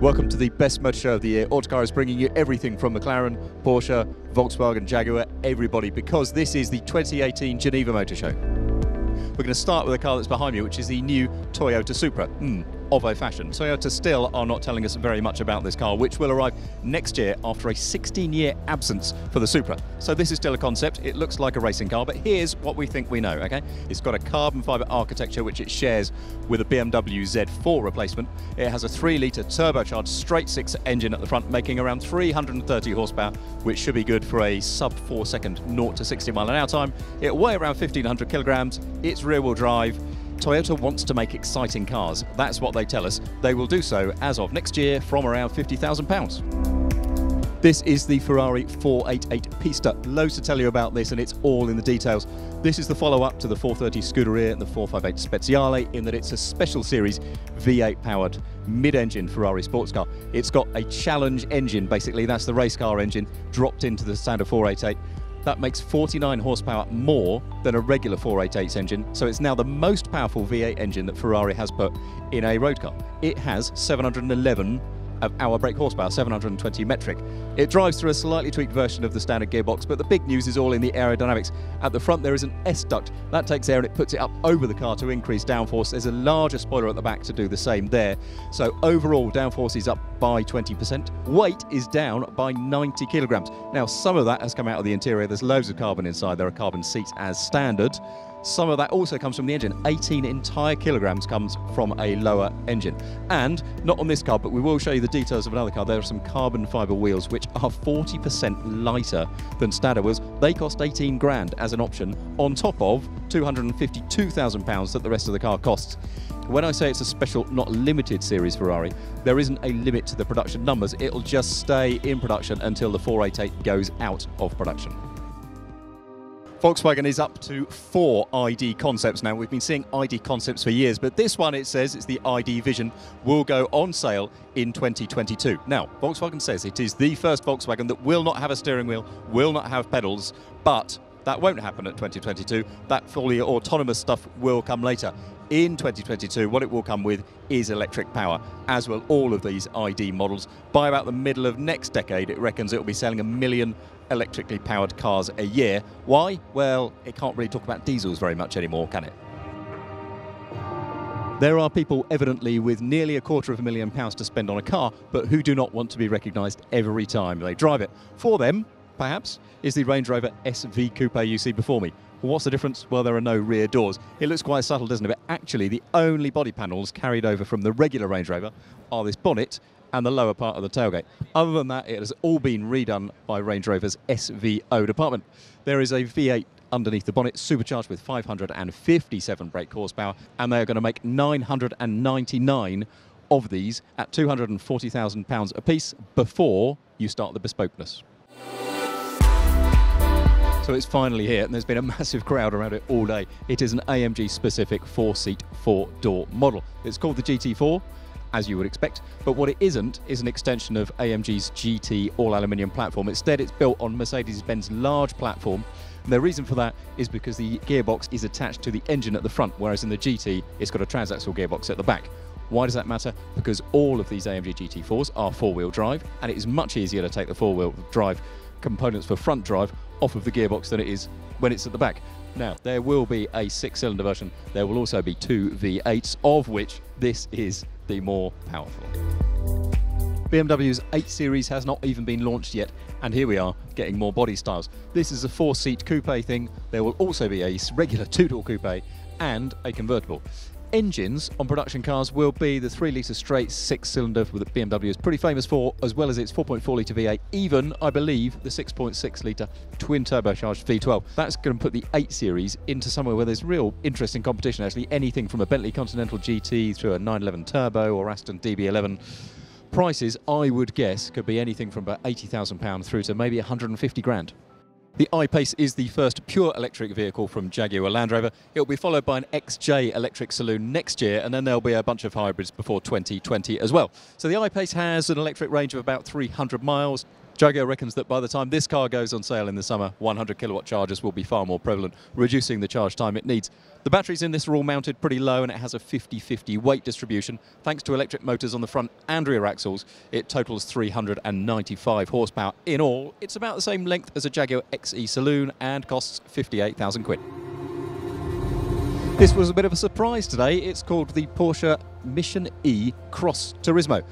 Welcome to the best motor show of the year. Autocar is bringing you everything from McLaren, Porsche, Volkswagen, Jaguar, everybody, because this is the 2018 Geneva Motor Show. We're going to start with a car that's behind me, which is the new Toyota Supra. Of a fashion. Toyota still are not telling us very much about this car, which will arrive next year after a 16-year absence for the Supra. So this is still a concept. It looks like a racing car, but here's what we think we know, okay? It's got a carbon fiber architecture, which it shares with a BMW Z4 replacement. It has a 3-litre turbocharged straight six engine at the front, making around 330 horsepower, which should be good for a sub 4-second 0 to 60 mile an hour time. It'll weigh around 1,500 kilograms. It's rear-wheel drive. Toyota wants to make exciting cars. That's what they tell us. They will do so as of next year from around £50,000. This is the Ferrari 488 Pista. Loads to tell you about this, and it's all in the details. This is the follow-up to the 430 Scuderia and the 458 Speziale, in that it's a special series V8-powered mid-engine Ferrari sports car. It's got a challenge engine, basically. That's the race car engine dropped into the Stada 488. That makes 49 horsepower more than a regular 488's engine, so it's now the most powerful V8 engine that Ferrari has put in a road car. It has 711 of our brake horsepower, 720 metric. It drives through a slightly tweaked version of the standard gearbox, but the big news is all in the aerodynamics. At the front there is an S-duct. That takes air and it puts it up over the car to increase downforce. There's a larger spoiler at the back to do the same there. So overall, downforce is up by 20%. Weight is down by 90 kilograms. Now, some of that has come out of the interior. There's loads of carbon inside. There are carbon seats as standard. Some of that also comes from the engine. 18 entire kilograms comes from a lower engine. And not on this car, but we will show you the details of another car. There are some carbon fiber wheels, which are 40% lighter than Stada wheels. They cost 18 grand as an option, on top of £252,000 that the rest of the car costs. When I say it's a special, not limited series Ferrari, there isn't a limit to the production numbers. It'll just stay in production until the 488 goes out of production. Volkswagen is up to 4 ID concepts now. We've been seeing ID concepts for years, but this one, it says it's the ID Vision, will go on sale in 2022. Now, Volkswagen says it is the first Volkswagen that will not have a steering wheel, will not have pedals, but that won't happen at 2022. That fully autonomous stuff will come later. In 2022, what it will come with is electric power, as will all of these ID models. By about the middle of next decade, it reckons it will be selling 1 million electrically powered cars a year. Why? Well, it can't really talk about diesels very much anymore, can it? There are people evidently with nearly a £250,000 to spend on a car, but who do not want to be recognised every time they drive it. For them, perhaps, is the Range Rover SV Coupe you see before me. What's the difference? Well, there are no rear doors. It looks quite subtle, doesn't it? But actually, the only body panels carried over from the regular Range Rover are this bonnet and the lower part of the tailgate. Other than that, it has all been redone by Range Rover's SVO department. There is a V8 underneath the bonnet, supercharged with 557 brake horsepower, and they are going to make 999 of these at £240,000 apiece before you start the bespokeness. So it's finally here, and there's been a massive crowd around it all day. It is an AMG-specific 4-seat, 4-door model. It's called the GT4, as you would expect, but what it isn't is an extension of AMG's GT all-aluminium platform. Instead, it's built on Mercedes-Benz large platform, and the reason for that is because the gearbox is attached to the engine at the front, whereas in the GT, it's got a transaxle gearbox at the back. Why does that matter? Because all of these AMG GT4s are four-wheel drive, and it is much easier to take the four-wheel drive components for front drive off of the gearbox than it is when it's at the back. Now, there will be a 6-cylinder version. There will also be 2 V8s, of which this is the more powerful. BMW's 8 Series has not even been launched yet, and here we are getting more body styles. This is a 4-seat coupe thing. There will also be a regular 2-door coupe and a convertible. Engines on production cars will be the 3-litre straight 6-cylinder that BMW is pretty famous for, as well as its 4.4-litre V8, even, I believe, the 6.6-litre twin-turbocharged V12. That's going to put the 8 Series into somewhere where there's real interesting competition, actually. Anything from a Bentley Continental GT through a 911 Turbo or Aston DB11. Prices, I would guess, could be anything from about £80,000 through to maybe 150 grand. The iPace is the first pure electric vehicle from Jaguar Land Rover. It'll be followed by an XJ electric saloon next year, and then there'll be a bunch of hybrids before 2020 as well. So the iPace has an electric range of about 300 miles, Jaguar reckons that by the time this car goes on sale in the summer, 100 kilowatt chargers will be far more prevalent, reducing the charge time it needs. The batteries in this are all mounted pretty low and it has a 50-50 weight distribution. Thanks to electric motors on the front and rear axles, it totals 395 horsepower. In all, it's about the same length as a Jaguar XE Saloon and costs 58,000 quid. This was a bit of a surprise today. It's called the Porsche Mission E Cross Turismo.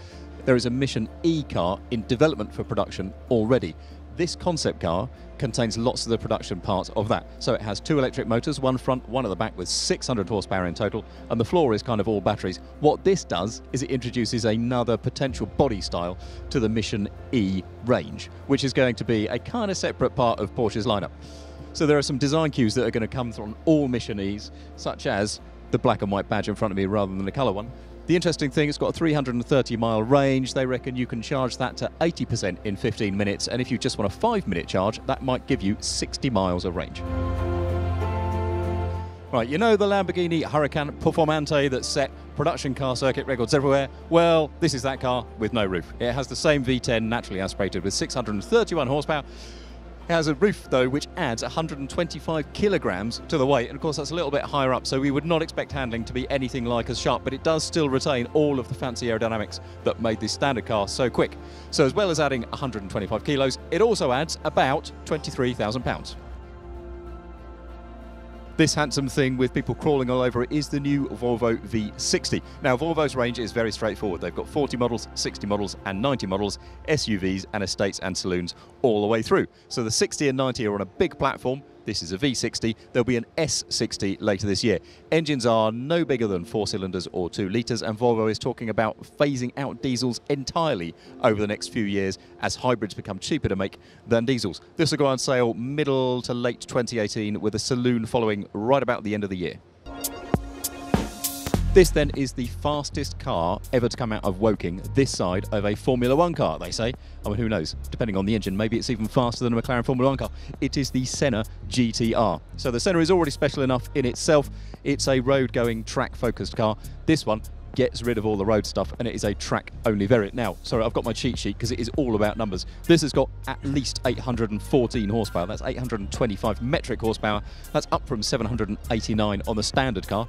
There is a Mission E car in development for production already. This concept car contains lots of the production parts of that. So it has two electric motors, one front, one at the back, with 600 horsepower in total, and the floor is kind of all batteries. What this does is it introduces another potential body style to the Mission E range, which is going to be a kind of separate part of Porsche's lineup. So there are some design cues that are going to come from all Mission E's, such as the black and white badge in front of me rather than the colour one. The interesting thing, it's got a 330-mile range. They reckon you can charge that to 80% in 15 minutes, and if you just want a 5-minute charge, that might give you 60 miles of range. Right, you know the Lamborghini Huracan Performante that set production car circuit records everywhere? Well, this is that car with no roof. It has the same V10 naturally aspirated with 631 horsepower. It has a roof, though, which adds 125 kilograms to the weight, and of course that's a little bit higher up, so we would not expect handling to be anything like as sharp, but it does still retain all of the fancy aerodynamics that made this standard car so quick. So as well as adding 125 kilos, it also adds about £23,000. This handsome thing with people crawling all over it is the new Volvo V60. Now, Volvo's range is very straightforward. They've got 40 models, 60 models and 90 models, SUVs and estates and saloons all the way through. So the 60 and 90 are on a big platform. This is a V60. There'll be an S60 later this year. Engines are no bigger than 4 cylinders or 2 litres, and Volvo is talking about phasing out diesels entirely over the next few years as hybrids become cheaper to make than diesels. This will go on sale middle to late 2018, with a saloon following right about the end of the year. This then is the fastest car ever to come out of Woking, this side of a Formula One car, they say. I mean, who knows? Depending on the engine, maybe it's even faster than a McLaren Formula One car. It is the Senna GTR. So the Senna is already special enough in itself. It's a road-going, track-focused car. This one gets rid of all the road stuff, and it is a track-only variant. Now, sorry, I've got my cheat sheet because it is all about numbers. This has got at least 814 horsepower. That's 825 metric horsepower. That's up from 789 on the standard car.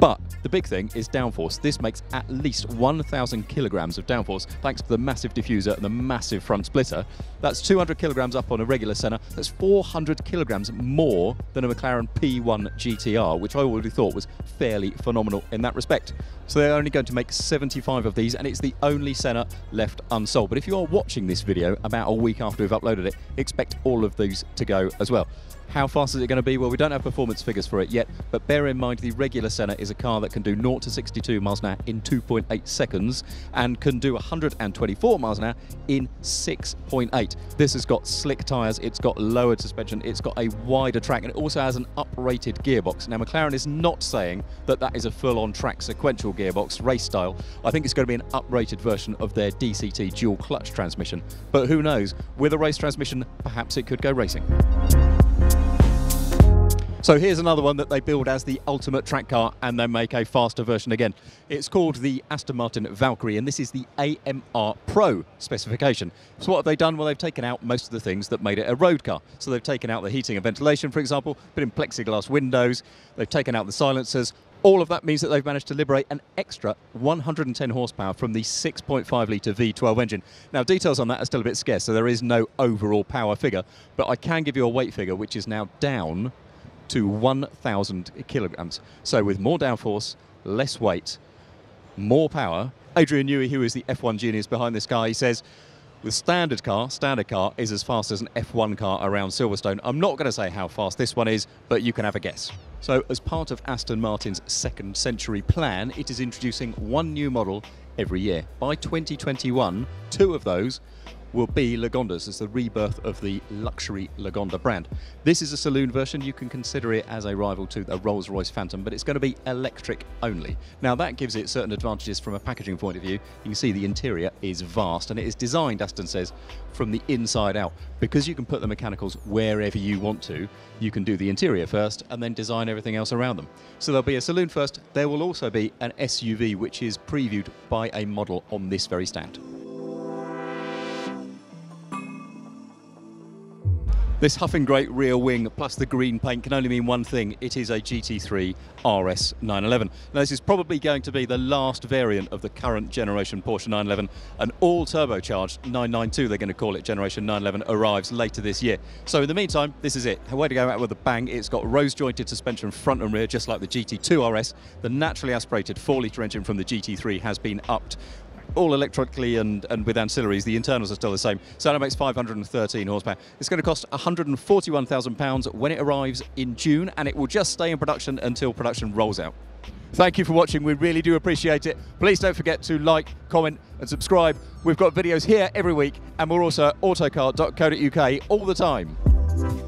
But the big thing is downforce. This makes at least 1,000 kilograms of downforce thanks to the massive diffuser and the massive front splitter. That's 200 kilograms up on a regular Senna. That's 400 kilograms more than a McLaren P1 GTR, which I already thought was fairly phenomenal in that respect. So they're only going to make 75 of these, and it's the only Senna left unsold. But if you are watching this video about a week after we've uploaded it, expect all of these to go as well. How fast is it going to be? Well, we don't have performance figures for it yet, but bear in mind the regular Senna is a car that can do 0 to 62 miles an hour in 2.8 seconds and can do 124 miles an hour in 6.8. This has got slick tyres, it's got lowered suspension, it's got a wider track, and it also has an uprated gearbox. Now, McLaren is not saying that that is a full-on track sequential gearbox race style. I think it's going to be an uprated version of their DCT dual clutch transmission, but who knows? With a race transmission, perhaps it could go racing. So here's another one that they build as the ultimate track car and then make a faster version again. It's called the Aston Martin Valkyrie, and this is the AMR Pro specification. So what have they done? Well, they've taken out most of the things that made it a road car. So they've taken out the heating and ventilation, for example, put in plexiglass windows, they've taken out the silencers. All of that means that they've managed to liberate an extra 110 horsepower from the 6.5-litre V12 engine. Now, details on that are still a bit scarce, so there is no overall power figure, but I can give you a weight figure, which is now down to 1,000 kilograms. So with more downforce, less weight, more power. Adrian Newey, who is the F1 genius behind this car, he says, the standard car is as fast as an F1 car around Silverstone. I'm not going to say how fast this one is, but you can have a guess. So as part of Aston Martin's second century plan, it is introducing one new model every year. By 2021, two of those will be Lagondas. It's the rebirth of the luxury Lagonda brand. This is a saloon version. You can consider it as a rival to the Rolls-Royce Phantom, but it's going to be electric only. Now, that gives it certain advantages from a packaging point of view. You can see the interior is vast, and it is designed, Aston says, from the inside out. Because you can put the mechanicals wherever you want to, you can do the interior first and then design everything else around them. So there'll be a saloon first. There will also be an SUV, which is previewed by a model on this very stand. This huffing great rear wing plus the green paint can only mean one thing. It is a GT3 RS 911. Now this is probably going to be the last variant of the current generation Porsche 911. An all-turbocharged 992, they're going to call it, generation 911, arrives later this year. So in the meantime, this is it. Way to go out with a bang. It's got rose-jointed suspension front and rear, just like the GT2 RS. The naturally aspirated 4-litre engine from the GT3 has been upped. All electrically and with ancillaries, the internals are still the same. Stada makes 513 horsepower. It's going to cost £141,000 when it arrives in June, and it will just stay in production until production rolls out. Thank you for watching. We really do appreciate it. Please don't forget to like, comment and subscribe. We've got videos here every week, and we're also at autocar.co.uk all the time.